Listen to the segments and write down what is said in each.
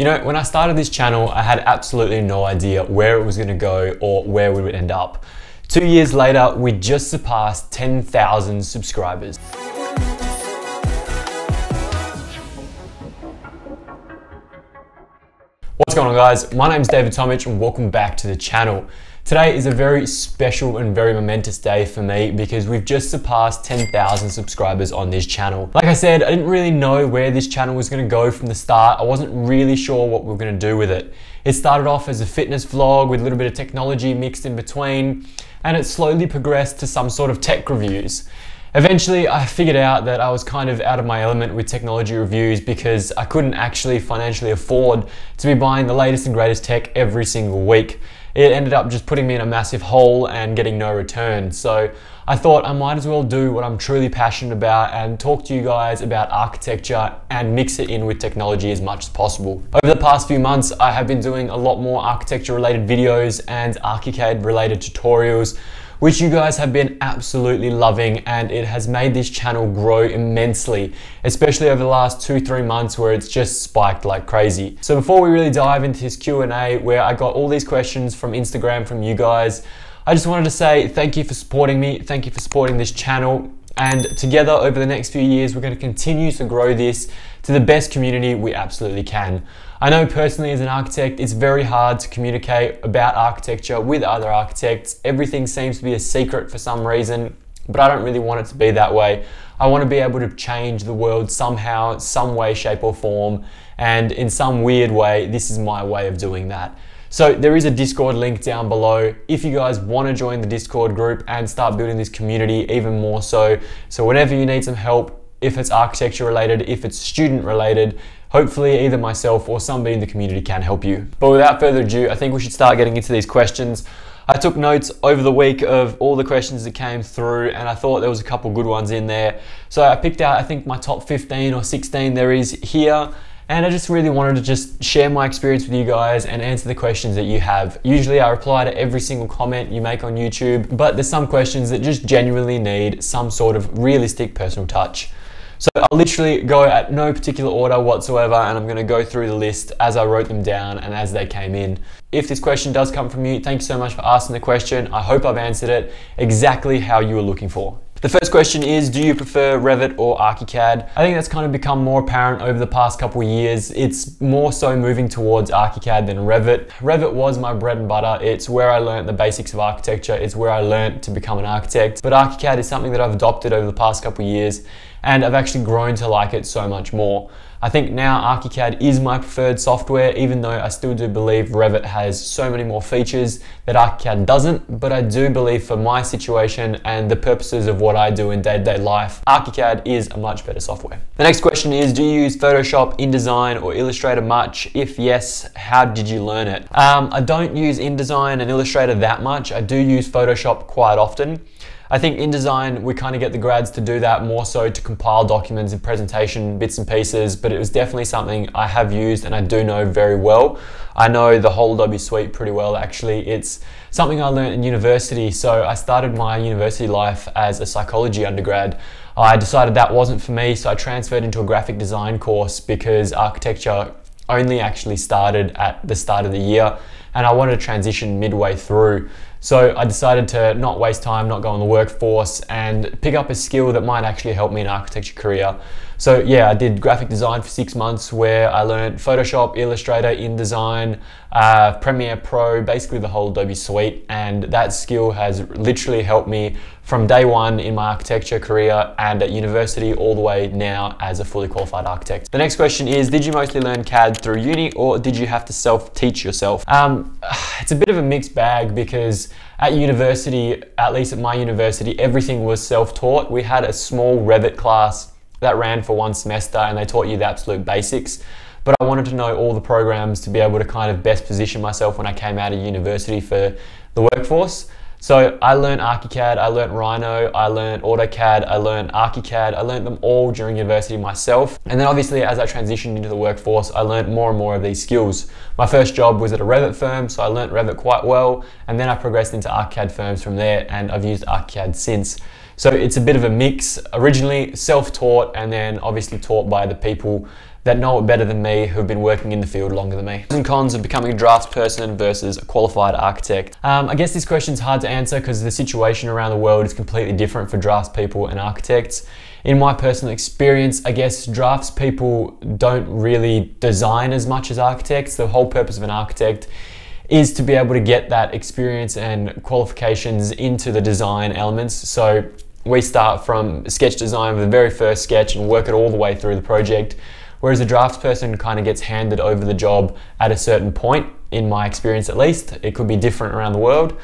You know, when I started this channel, I had absolutely no idea where it was gonna go or where we would end up. 2 years later, we just surpassed 10,000 subscribers. What's going on, guys? My name's David Tomic and welcome back to the channel. Today is a very special and very momentous day for me because we've just surpassed 10,000 subscribers on this channel. Like I said, I didn't really know where this channel was gonna go from the start. I wasn't really sure what we were gonna do with it. It started off as a fitness vlog with a little bit of technology mixed in between, and it slowly progressed to some sort of tech reviews. Eventually, I figured out that I was kind of out of my element with technology reviews because I couldn't actually financially afford to be buying the latest and greatest tech every single week. It ended up just putting me in a massive hole and getting no return. So I thought I might as well do what I'm truly passionate about and talk to you guys about architecture and mix it in with technology as much as possible. Over the past few months, I have been doing a lot more architecture related videos and ArchiCAD related tutorials, which you guys have been absolutely loving, and it has made this channel grow immensely, especially over the last 2-3 months where it's just spiked like crazy. So before we really dive into this Q&A where I got all these questions from Instagram from you guys, I just wanted to say thank you for supporting me, thank you for supporting this channel, and together over the next few years we're going to continue to grow this to the best community we absolutely can. I know personally as an architect, it's very hard to communicate about architecture with other architects. Everything seems to be a secret for some reason, but I don't really want it to be that way. I want to be able to change the world somehow, some way, shape or form, and in some weird way, this is my way of doing that. So there is a Discord link down below if you guys want to join the Discord group and start building this community even more so. So whenever you need some help, if it's architecture related, if it's student related, hopefully either myself or somebody in the community can help you. But without further ado, I think we should start getting into these questions. I took notes over the week of all the questions that came through, and I thought there was a couple good ones in there. So I picked out, I think, my top 15 or 16 there is here. And I just really wanted to just share my experience with you guys and answer the questions that you have. Usually I reply to every single comment you make on YouTube, but there's some questions that just genuinely need some sort of realistic personal touch. So I'll literally go at no particular order whatsoever, and I'm gonna go through the list as I wrote them down and as they came in. If this question does come from you, thank you so much for asking the question. I hope I've answered it exactly how you were looking for. The first question is, do you prefer Revit or ArchiCAD? I think that's kind of become more apparent over the past couple of years. It's more so moving towards ArchiCAD than Revit. Revit was my bread and butter. It's where I learned the basics of architecture. It's where I learned to become an architect. But ArchiCAD is something that I've adopted over the past couple of years, and I've actually grown to like it so much more. I think now ArchiCAD is my preferred software, even though I still do believe Revit has so many more features that ArchiCAD doesn't, but I do believe for my situation and the purposes of what I do in day-to-day life, ArchiCAD is a much better software. The next question is, do you use Photoshop, InDesign or Illustrator much? If yes, how did you learn it? I don't use InDesign and Illustrator that much. I do use Photoshop quite often. I think InDesign, we kind of get the grads to do that more so to compile documents and presentation bits and pieces, but it was definitely something I have used and I do know very well. I know the whole Adobe suite pretty well, actually. It's something I learned in university. So I started my university life as a psychology undergrad. I decided that wasn't for me, so I transferred into a graphic design course because architecture only actually started at the start of the year, and I wanted to transition midway through. So I decided to not waste time, not go in the workforce, and pick up a skill that might actually help me in an architecture career. So yeah, I did graphic design for 6 months where I learned Photoshop, Illustrator, InDesign, Premiere Pro, basically the whole Adobe suite. And that skill has literally helped me from day one in my architecture career and at university all the way now as a fully qualified architect. The next question is, did you mostly learn CAD through uni or did you have to self-teach yourself? It's a bit of a mixed bag because at university, at least at my university, everything was self-taught. We had a small Revit class that ran for 1 semester and they taught you the absolute basics. But I wanted to know all the programs to be able to kind of best position myself when I came out of university for the workforce. So I learned ArchiCAD, I learned Rhino, I learned AutoCAD, I learned ArchiCAD, I learned them all during university myself. And then obviously as I transitioned into the workforce, I learned more and more of these skills. My first job was at a Revit firm, so I learned Revit quite well. And then I progressed into ArchiCAD firms from there, and I've used ArchiCAD since. So it's a bit of a mix, originally self-taught and then obviously taught by the people that know it better than me, who've been working in the field longer than me. Pros and cons of becoming a draftsperson versus a qualified architect. I guess this question's hard to answer because the situation around the world is completely different for draftspeople and architects. In my personal experience, I guess draftspeople don't really design as much as architects. The whole purpose of an architect is to be able to get that experience and qualifications into the design elements. So we start from sketch design with the very first sketch and work it all the way through the project, whereas a draftsperson kind of gets handed over the job at a certain point, in my experience at least. It could be different around the world.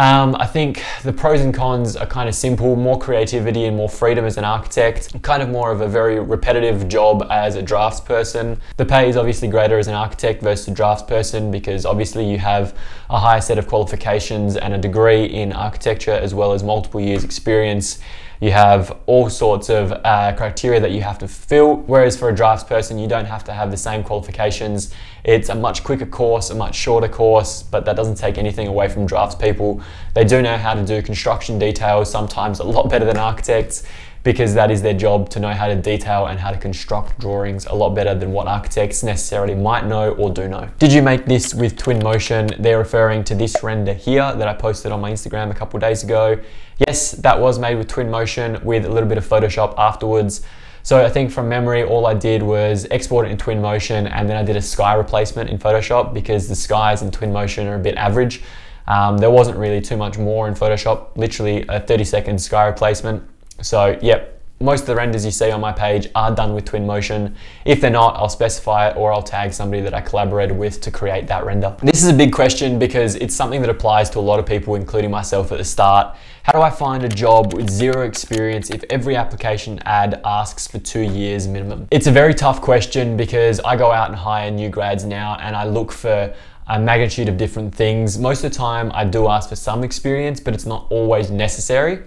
I think the pros and cons are kind of simple, more creativity and more freedom as an architect, kind of more of a very repetitive job as a draftsperson. The pay is obviously greater as an architect versus a draftsperson because obviously you have a higher set of qualifications and a degree in architecture as well as multiple years experience. You have all sorts of criteria that you have to fulfill, whereas for a draftsperson, you don't have to have the same qualifications. It's a much quicker course, a much shorter course, but that doesn't take anything away from draftspeople. They do know how to do construction details, sometimes a lot better than architects, because that is their job, to know how to detail and how to construct drawings a lot better than what architects necessarily might know or do know. Did you make this with Twinmotion? They're referring to this render here that I posted on my Instagram a couple days ago. Yes, that was made with Twinmotion with a little bit of Photoshop afterwards. So I think from memory, all I did was export it in Twinmotion and then I did a sky replacement in Photoshop because the skies in Twinmotion are a bit average. There wasn't really too much more in Photoshop, literally a 30-second sky replacement. So yep, most of the renders you see on my page are done with Twinmotion. If they're not, I'll specify it or I'll tag somebody that I collaborated with to create that render. This is a big question because it's something that applies to a lot of people, including myself at the start. How do I find a job with zero experience if every application ad asks for 2 years minimum? It's a very tough question because I go out and hire new grads now and I look for a magnitude of different things. Most of the time I do ask for some experience, but it's not always necessary.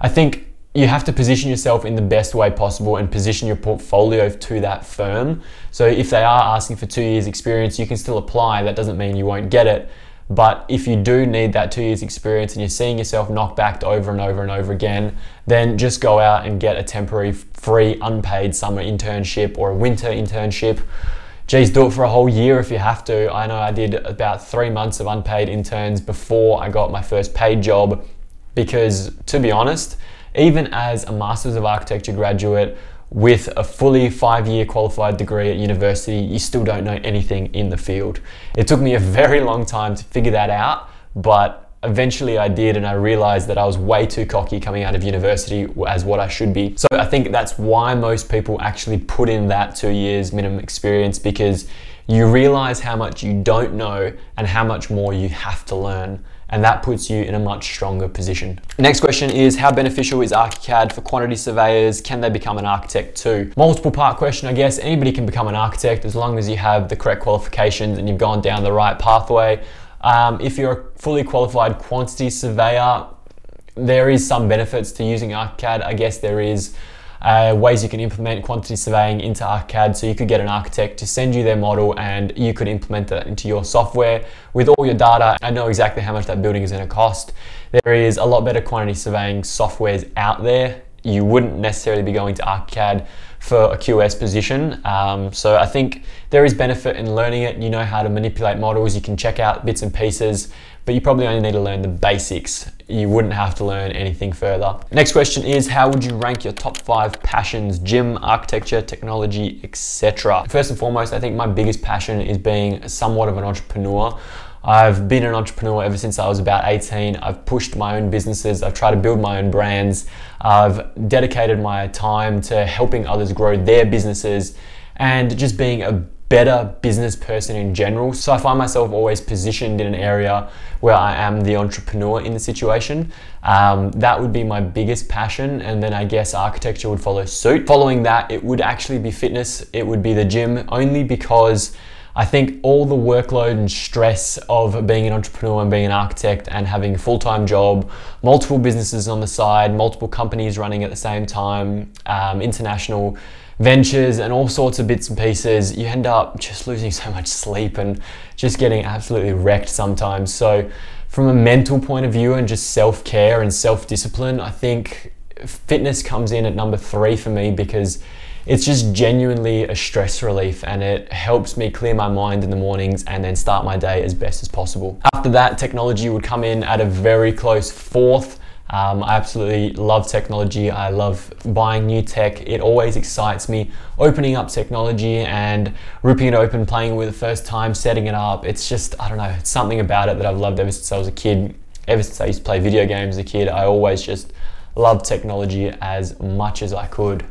I think you have to position yourself in the best way possible and position your portfolio to that firm. So if they are asking for 2 years experience, you can still apply. That doesn't mean you won't get it. But if you do need that 2 years experience and you're seeing yourself knocked back over and over and over again, then just go out and get a temporary, free, unpaid summer internship or a winter internship. Geez, do it for a whole year if you have to. I know I did about 3 months of unpaid interns before I got my first paid job because, to be honest, even as a Masters of Architecture graduate with a fully 5-year qualified degree at university, you still don't know anything in the field. It took me a very long time to figure that out, but eventually I did, and I realized that I was way too cocky coming out of university as what I should be. So I think that's why most people actually put in that 2 years minimum experience, because you realize how much you don't know and how much more you have to learn. And that puts you in a much stronger position. Next question is, how beneficial is ArchiCAD for quantity surveyors? Can they become an architect too? Multiple part question, I guess. Anybody can become an architect as long as you have the correct qualifications and you've gone down the right pathway. If you're a fully qualified quantity surveyor, there is some benefits to using ArchiCAD. I guess there is ways you can implement quantity surveying into ArchiCAD, so you could get an architect to send you their model and you could implement that into your software with all your data and know exactly how much that building is going to cost. There is a lot better quantity surveying softwares out there. You wouldn't necessarily be going to ArchiCAD for a QS position. So I think there is benefit in learning it. You know how to manipulate models, you can check out bits and pieces, but you probably only need to learn the basics. You wouldn't have to learn anything further. Next question is, how would you rank your top 5 passions? Gym, architecture, technology, etc. First and foremost, I think my biggest passion is being somewhat of an entrepreneur. I've been an entrepreneur ever since I was about 18. I've pushed my own businesses. I've tried to build my own brands. I've dedicated my time to helping others grow their businesses and just being a better business person in general. So I find myself always positioned in an area where I am the entrepreneur in the situation. That would be my biggest passion. And then I guess architecture would follow suit. Following that, it would actually be fitness. It would be the gym, only because I think all the workload and stress of being an entrepreneur and being an architect and having a full-time job, multiple businesses on the side, multiple companies running at the same time, international ventures and all sorts of bits and pieces, you end up just losing so much sleep and just getting absolutely wrecked sometimes. So from a mental point of view and just self-care and self-discipline, I think fitness comes in at number 3 for me because It's just genuinely a stress relief, and it helps me clear my mind in the mornings and then start my day as best as possible. After that, technology would come in at a very close fourth. I absolutely love technology. I love buying new tech. It always excites me, opening up technology and ripping it open, playing with it the first time, setting it up. It's just, I don't know, it's something about it that I've loved ever since I was a kid. Ever since I used to play video games as a kid, I always just loved technology as much as I could.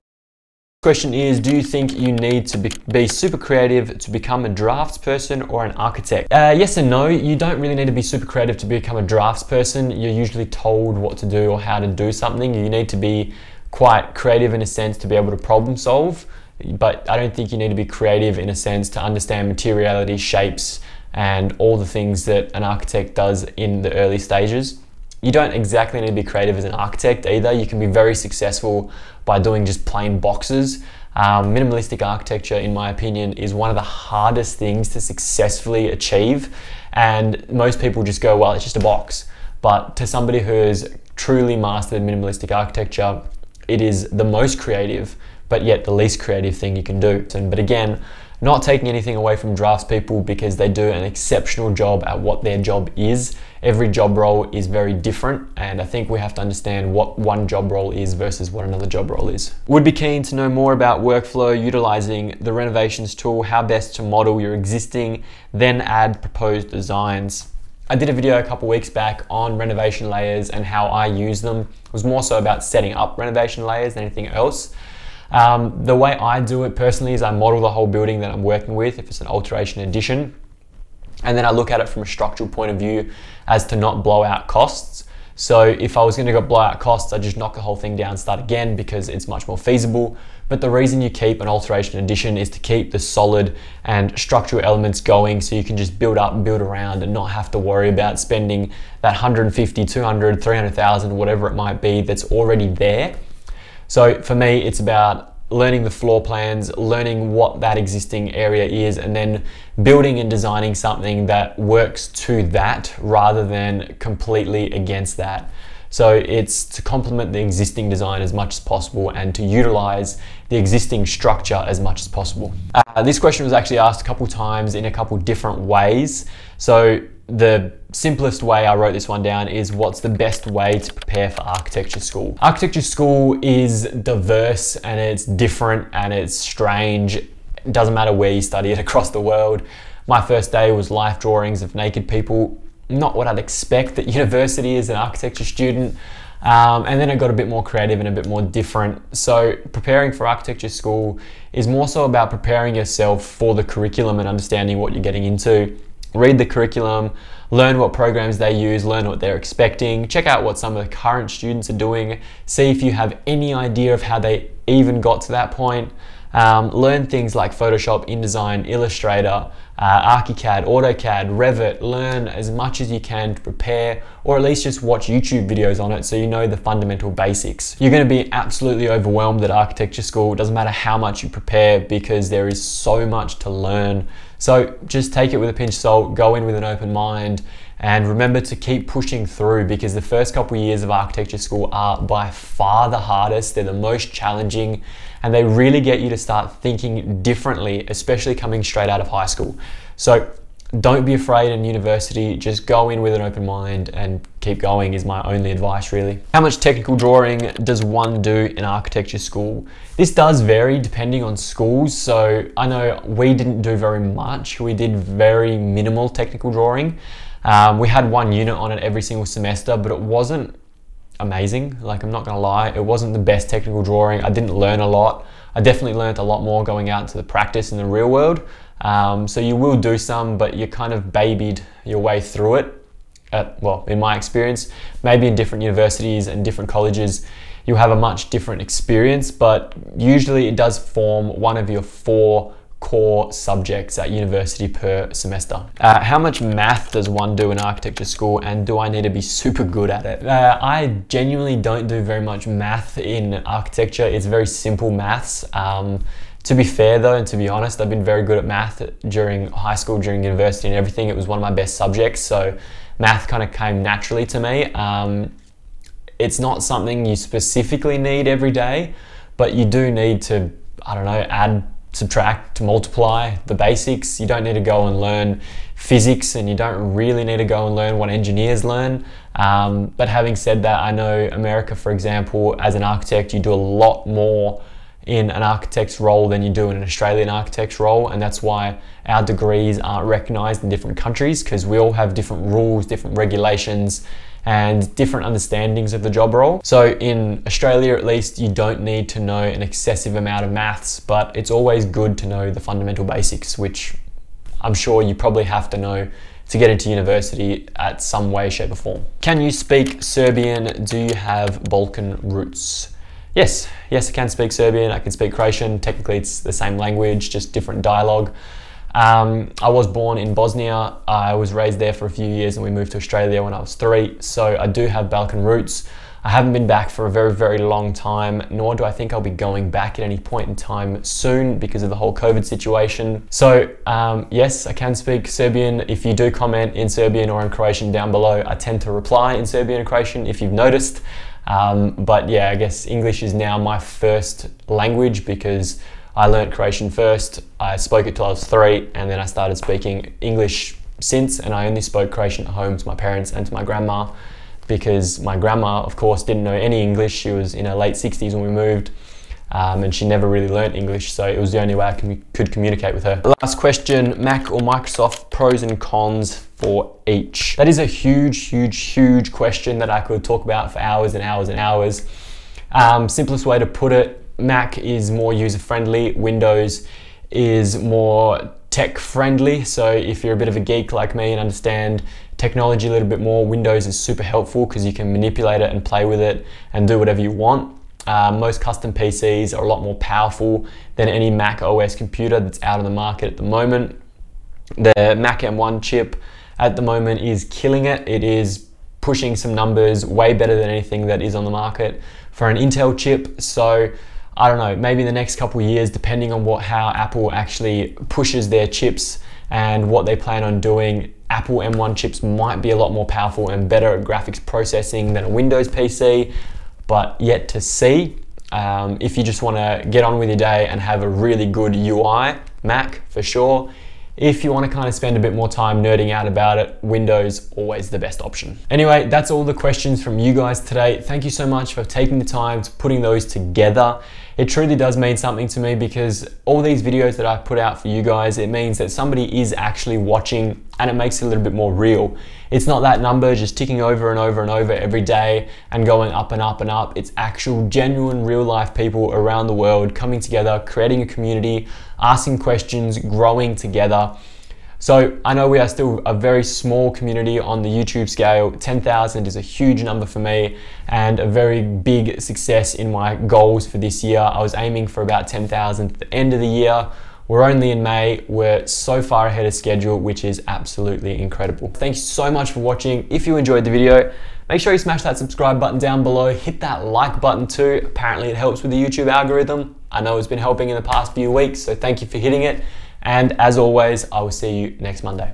Question is, do you think you need to be super creative to become a draftsperson or an architect? Yes and no. You don't really need to be super creative to become a draftsperson. You're usually told what to do or how to do something. You need to be quite creative in a sense to be able to problem solve, but I don't think you need to be creative in a sense to understand materiality, shapes, and all the things that an architect does in the early stages. You don't exactly need to be creative as an architect either. You can be very successful by doing just plain boxes. Minimalistic architecture, in my opinion, is one of the hardest things to successfully achieve. And most people just go, well, it's just a box. But to somebody who has truly mastered minimalistic architecture, it is the most creative, but yet the least creative thing you can do. But again, not taking anything away from draftspeople, because they do an exceptional job at what their job is. Every job role is very different, and I think we have to understand what one job role is versus what another job role is. Would be keen to know more about workflow, utilizing the renovations tool, how best to model your existing, then add proposed designs. I did a video a couple weeks back on renovation layers and how I use them. It was more so about setting up renovation layers than anything else. The way I do it personally is I model the whole building that I'm working with, if it's an alteration addition, and then I look at it from a structural point of view as to not blow out costs. So if I was going to go blow out costs, I just knock the whole thing down, start again, because it's much more feasible. But the reason you keep an alteration addition is to keep the solid and structural elements going, so you can just build up and build around and not have to worry about spending that 150, 200, 300,000, whatever it might be, that's already there. So for me, it's about learning the floor plans, learning what that existing area is, and then building and designing something that works to that rather than completely against that. So it's to complement the existing design as much as possible and to utilize the existing structure as much as possible. This question was actually asked a couple times in a couple different ways. So the simplest way I wrote this one down is, what's the best way to prepare for architecture school? Architecture school is diverse and it's different and it's strange. It doesn't matter where you study it across the world. My first day was life drawings of naked people. Not what I'd expect at university as an architecture student. And then it got a bit more creative and a bit more different. So preparing for architecture school is more so about preparing yourself for the curriculum and understanding what you're getting into. Read the curriculum, learn what programs they use, learn what they're expecting, check out what some of the current students are doing, see if you have any idea of how they even got to that point. Learn things like Photoshop, InDesign, Illustrator, ArchiCAD, AutoCAD, Revit. Learn as much as you can to prepare, or at least just watch YouTube videos on it so you know the fundamental basics. You're going to be absolutely overwhelmed at architecture school. It doesn't matter how much you prepare, because there is so much to learn. So just take it with a pinch of salt, go in with an open mind, and remember to keep pushing through, because the first couple of years of architecture school are by far the hardest. They're the most challenging, and they really get you to start thinking differently, especially coming straight out of high school. So don't be afraid in university, just go in with an open mind and keep going is my only advice really. How much technical drawing does one do in architecture school? This does vary depending on schools. So I know we didn't do very much. We did very minimal technical drawing. We had one unit on it every single semester, but it wasn't amazing. Like, I'm not gonna lie, it wasn't the best technical drawing. I didn't learn a lot. I definitely learned a lot more going out to the practice in the real world. So you will do some, but you kind of babied your way through it. Well, in my experience, maybe in different universities and different colleges, you have a much different experience, but usually it does form one of your four core subjects at university per semester. How much math does one do in architecture school, and do I need to be super good at it? I genuinely don't do very much math in architecture. It's very simple maths. To be fair though, and to be honest, I've been very good at math during high school, during university and everything. It was one of my best subjects, so math kind of came naturally to me. It's not something you specifically need every day, but you do need to I don't know, add, subtract, multiply, the basics. You don't need to go and learn physics, and you don't really need to go and learn what engineers learn. But having said that, I know America, for example, as an architect, you do a lot more in an architect's role than you do in an Australian architect's role, and that's why our degrees aren't recognized in different countries, because we all have different rules, different regulations, and different understandings of the job role. So in Australia, at least, you don't need to know an excessive amount of maths, but it's always good to know the fundamental basics, which I'm sure you probably have to know to get into university at some way, shape or form. Can you speak Serbian? Do you have Balkan roots? Yes, yes, I can speak Serbian. I can speak Croatian. Technically, it's the same language, just different dialogue. I was born in Bosnia. I was raised there for a few years, and we moved to Australia when I was 3. So I do have Balkan roots. I haven't been back for a very, very long time, nor do I think I'll be going back at any point in time soon because of the whole COVID situation. So yes, I can speak Serbian. If you do comment in Serbian or in Croatian down below, I tend to reply in Serbian and Croatian if you've noticed. But yeah, I guess English is now my first language because I learnt Croatian first, I spoke it till I was 3, and then I started speaking English since, and I only spoke Croatian at home to my parents and to my grandma, because my grandma, of course, didn't know any English. She was in her late 60s when we moved, and she never really learnt English, so it was the only way I could communicate with her. Last question, Mac or Microsoft, pros and cons for each? That is a huge, huge, huge question that I could talk about for hours and hours and hours. Simplest way to put it, Mac is more user-friendly, Windows is more tech-friendly, so if you're a bit of a geek like me and understand technology a little bit more, Windows is super helpful because you can manipulate it and play with it and do whatever you want. Most custom PCs are a lot more powerful than any Mac OS computer that's out on the market at the moment. The Mac M1 chip at the moment is killing it. It is pushing some numbers way better than anything that is on the market for an Intel chip. So I don't know, maybe in the next couple of years, depending on how Apple actually pushes their chips and what they plan on doing, Apple M1 chips might be a lot more powerful and better at graphics processing than a Windows PC, but yet to see. If you just want to get on with your day and have a really good UI, Mac for sure. If you want to kind of spend a bit more time nerding out about it, Windows always the best option. Anyway, that's all the questions from you guys today. Thank you so much for taking the time to putting those together. It truly does mean something to me because all these videos that I put out for you guys, it means that somebody is actually watching and it makes it a little bit more real. It's not that number just ticking over and over and over every day and going up and up and up. It's actual genuine real life people around the world coming together, creating a community, asking questions, growing together. So I know we are still a very small community on the YouTube scale. 10,000 is a huge number for me and a very big success in my goals for this year. I was aiming for about 10,000 at the end of the year. We're only in May, we're so far ahead of schedule, which is absolutely incredible. Thanks so much for watching. If you enjoyed the video, make sure you smash that subscribe button down below, hit that like button too. Apparently it helps with the YouTube algorithm. I know it's been helping in the past few weeks, so thank you for hitting it. And as always, I will see you next Monday.